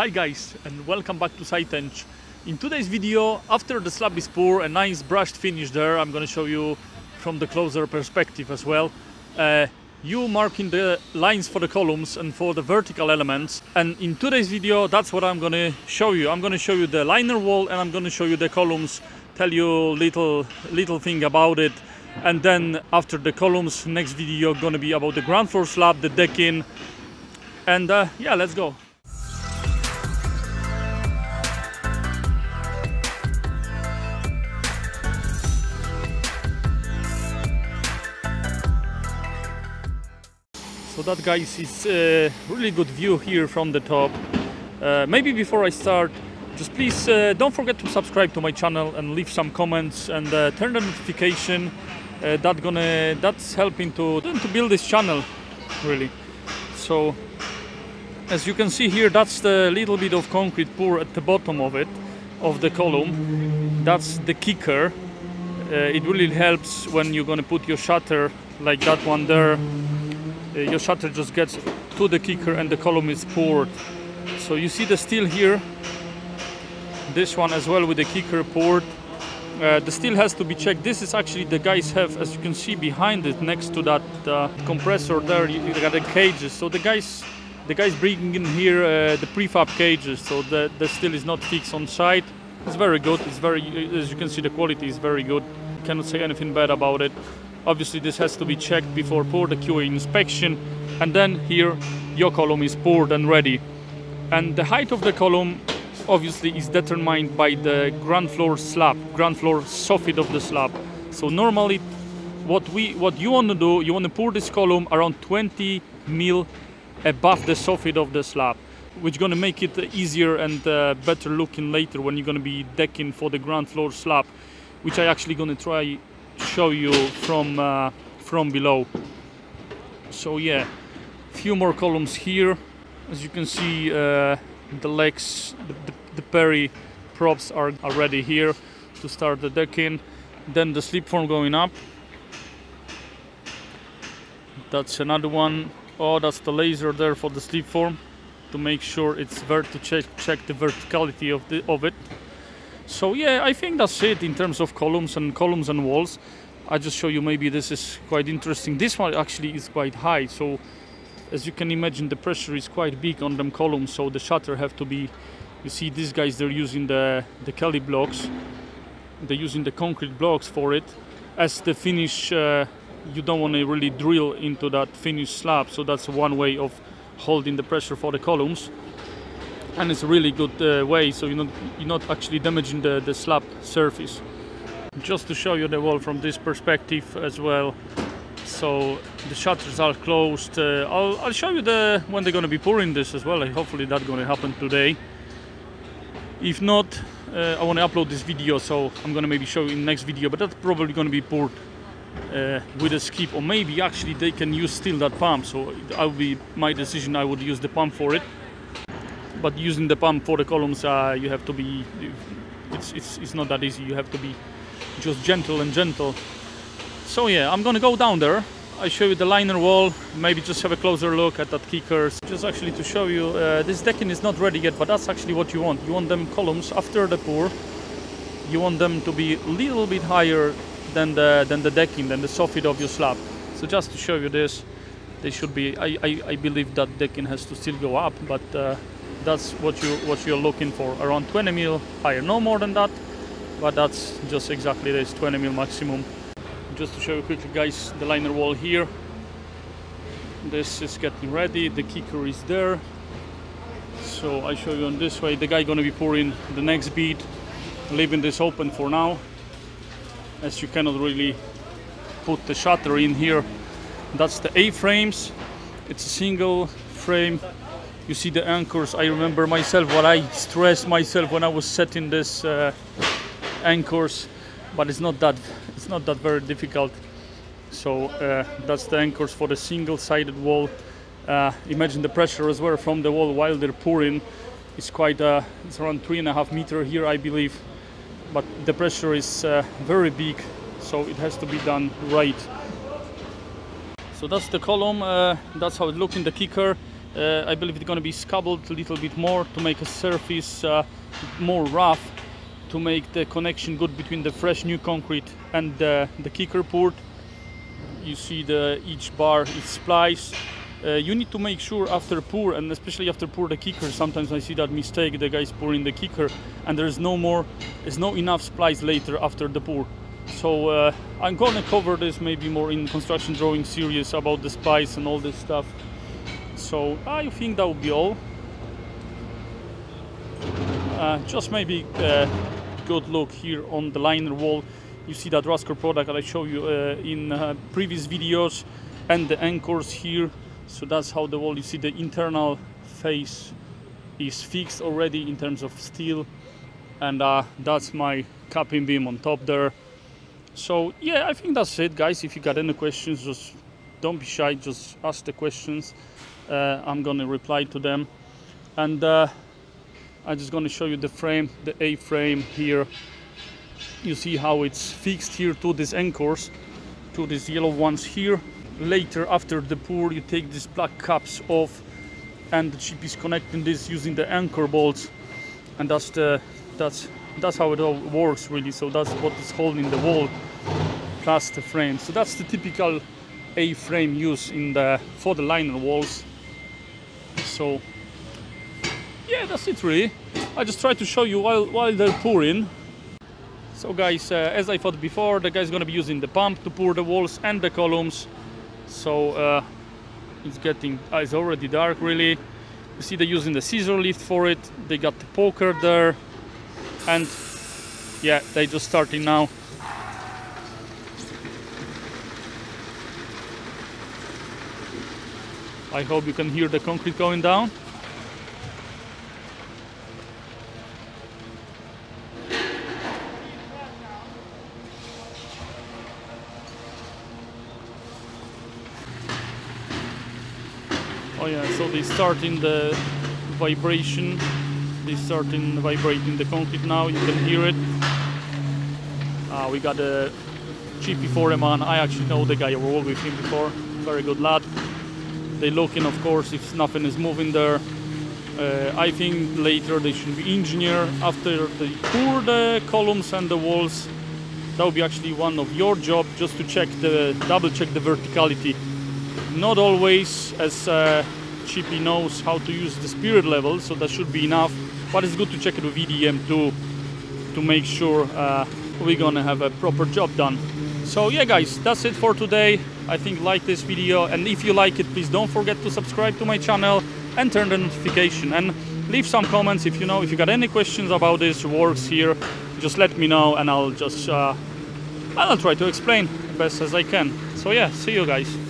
Hi guys, and welcome back to SITENG. In today's video, after the slab is poured, a nice brushed finish there, I'm going to show you from the closer perspective as well. You marking the lines for the columns and for the vertical elements, and in today's video that's what I'm going to show you. I'm going to show you the liner wall and I'm going to show you the columns, tell you little thing about it, and then after the columns next video going to be about the ground floor slab, the decking, and yeah, let's go. So that, guys, is a really good view here from the top. Maybe before I start, just please don't forget to subscribe to my channel and leave some comments and turn the notification. That's helping to build this channel, really. So as you can see here, that's the little bit of concrete pour at the bottom of it, of the column. That's the kicker. It really helps when you're gonna put your shutter like that one there. Your shutter just gets to the kicker and the column is poured. So you see the steel here, this one as well with the kicker poured. The steel has to be checked. This is actually the guys have, as you can see behind it, next to that compressor there, you got the cages. So the guys bringing in here the prefab cages, so the steel is not fixed on site. It's very good. It's very, as you can see, the quality is very good. Cannot say anything bad about it. Obviously this has to be checked before pour, the QA inspection, and then here your column is poured and ready. And the height of the column obviously is determined by the ground floor slab, ground floor soffit of the slab. So normally what you want to do, you want to pour this column around 20 mil above the soffit of the slab, which gonna make it easier and better looking later when you're gonna be decking for the ground floor slab, which I actually gonna try show you from below. So yeah, few more columns here. As you can see, the legs, the Peri props are already here to start the decking. Then the slip form going up, that's another one. Oh, that's the laser there for the slip form to make sure it's to check the verticality of it. So yeah, I think that's it in terms of columns and walls. I just show you, maybe this is quite interesting. This one actually is quite high, so as you can imagine the pressure is quite big on them columns, so the shutter have to be, you see these guys, they're using the Kelly blocks, they're using the concrete blocks for it as the finish. You don't want to really drill into that finished slab, so that's one way of holding the pressure for the columns. And it's a really good way, so you're not actually damaging the slab surface. Just to show you the wall from this perspective as well. So the shutters are closed. I'll show you when they're going to be pouring this as well. Like, hopefully that's going to happen today. If not, I want to upload this video, so I'm going to maybe show you in the next video. But that's probably going to be poured with a skip, or maybe actually they can use still that pump. So I'll be my decision. I would use the pump for it. But using the pump for the columns, you have to be, it's not that easy. You have to be just gentle. So yeah, I'm gonna go down there. I show you the liner wall, maybe just have a closer look at that kickers. Just actually to show you, this decking is not ready yet, but that's actually what you want. You want them columns after the pour, you want them to be a little bit higher than the decking, than the soffit of your slab. So just to show you this, they should be, I believe that decking has to still go up, but that's what you're looking for, around 20 mil higher, no more than that, but that's just exactly this, 20 mil maximum. Just to show you quickly, guys, the liner wall here, this is getting ready, the kicker is there. So I show you on this way, the guy gonna be pouring the next bead, leaving this open for now, as you cannot really put the shutter in here. That's the A-frames, it's a single frame. You see the anchors. I remember myself what I stressed myself when I was setting this anchors, but it's not that very difficult. So that's the anchors for the single-sided wall. Imagine the pressure as well from the wall while they're pouring. It's quite it's around 3.5 meters here, I believe, but the pressure is very big, so it has to be done right. So that's the column. That's how it's looking. The kicker. I believe it's going to be scabbled a little bit more to make a surface more rough, to make the connection good between the fresh new concrete and the kicker port. You see the each bar is spliced. You need to make sure after pour, and especially after pour the kicker, sometimes I see that mistake, the guys pour in the kicker and there's no more, there's no enough splice later after the pour. So I'm gonna cover this maybe more in construction drawing series about the splice and all this stuff. So I think that would be all. Just maybe a good look here on the liner wall. You see that Rasker product that I show you in previous videos, and the anchors here. So that's how the wall, you see the internal face is fixed already in terms of steel, and that's my capping beam on top there. So yeah, I think that's it, guys. If you got any questions, just don't be shy, just ask the questions. I'm gonna reply to them, and I'm just gonna show you the frame, the A-frame here. You see how it's fixed here to these anchors, to these yellow ones here. Later, after the pour, you take these black caps off, and the chip is connecting this using the anchor bolts, and that's how it all works, really. So that's what is holding the wall plus the frame. So that's the typical A-frame use in the for the liner walls. So yeah, that's it really. I just try to show you while they're pouring. So guys, as I thought before, the guy's gonna be using the pump to pour the walls and the columns. So it's already dark really. You see they're using the scissor lift for it. They got the poker there, and yeah, they just starting now. I hope you can hear the concrete going down. Oh yeah, so they start in the vibration. They start in vibrating the concrete now. You can hear it. We got a cheapy foreman. I actually know the guy. I worked with him before. Very good lad. They're looking, of course, if nothing is moving there. I think later they should be engineer after they pour the columns and the walls. That will be actually one of your job, just to check the double-check the verticality. Not always, as Chippy knows how to use the spirit level, so that should be enough. But it's good to check it with EDM too, to make sure we're gonna have a proper job done. So yeah guys, that's it for today. I think like this video, and if you like it, please don't forget to subscribe to my channel and turn the notification, and leave some comments if you know, if you got any questions about this works here, just let me know, and I'll try to explain as best as I can. So yeah, see you guys.